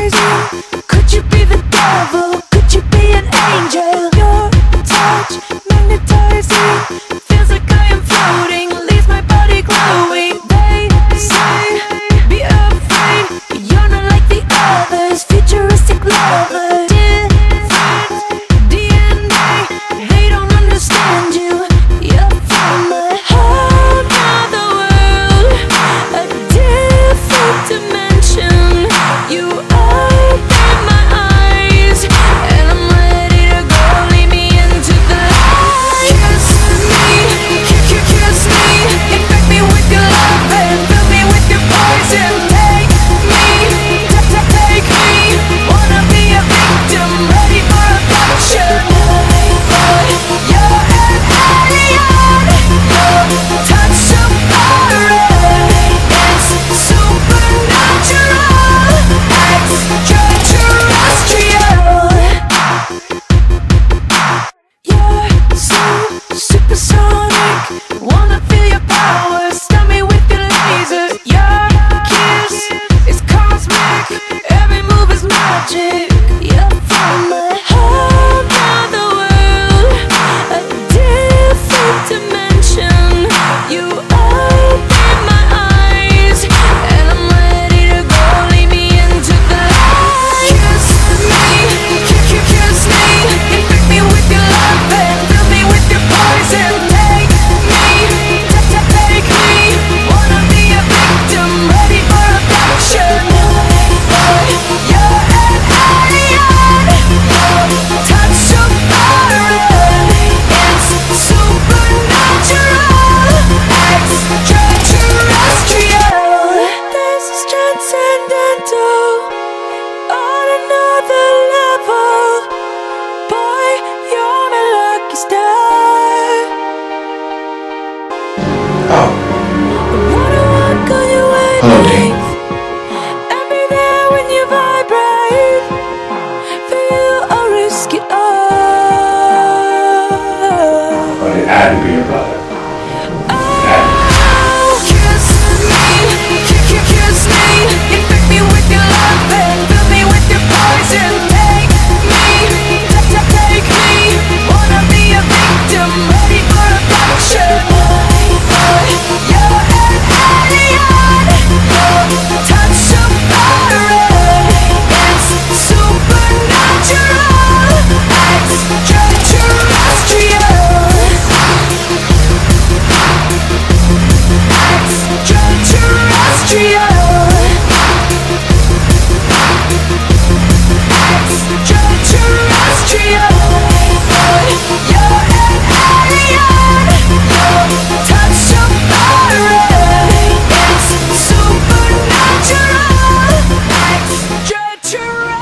crazy. Could you be the devil? Could you be an angel? Your touch magnetizing, feels like I am floating, leaves my body glowing. They say, be afraid, you're not like the others. Futuristic lovers, different DNA, they don't understand you. You're from a whole other world, a different dimension. You open my eyes and I'm ready to go. Lead me into the light. Kiss me, infect me with your love and fill me with your poison. Take me, wanna be a victim, ready for abduction. But you're an alien. Your touch of power, it's supernatural. You're so supersonic, wanna feel your power, stun me with your laser. Your kiss is cosmic, every move is magic. You're from a whole other world, a different dimension. You open my eyes and I'm ready to go. Lead me into the light. Kiss me, infect me with your love and fill me with your poison. Take me, wanna be a victim, ready for abduction. But you're an alien. Your touch of power, it's supernatural, extraterrestrial. This is transcendental, on another level. Boy, you're my lucky star. Wanna walk on your wavelength and be there when you vibrate. For you, I'll risk it all. But it had to be your brother. Kiss me, kiss me, infect me with your love and fill me with your poison. Take me, wanna be a victim, ready for abduction. But you're an alien. Your touch of power, it's supernatural, extraterrestrial. But you're an alien. Your touch of power, it's supernatural, extraterrestrial.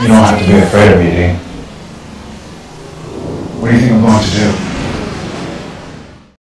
You don't have to be afraid of me, Dean. What do you think I'm going to do?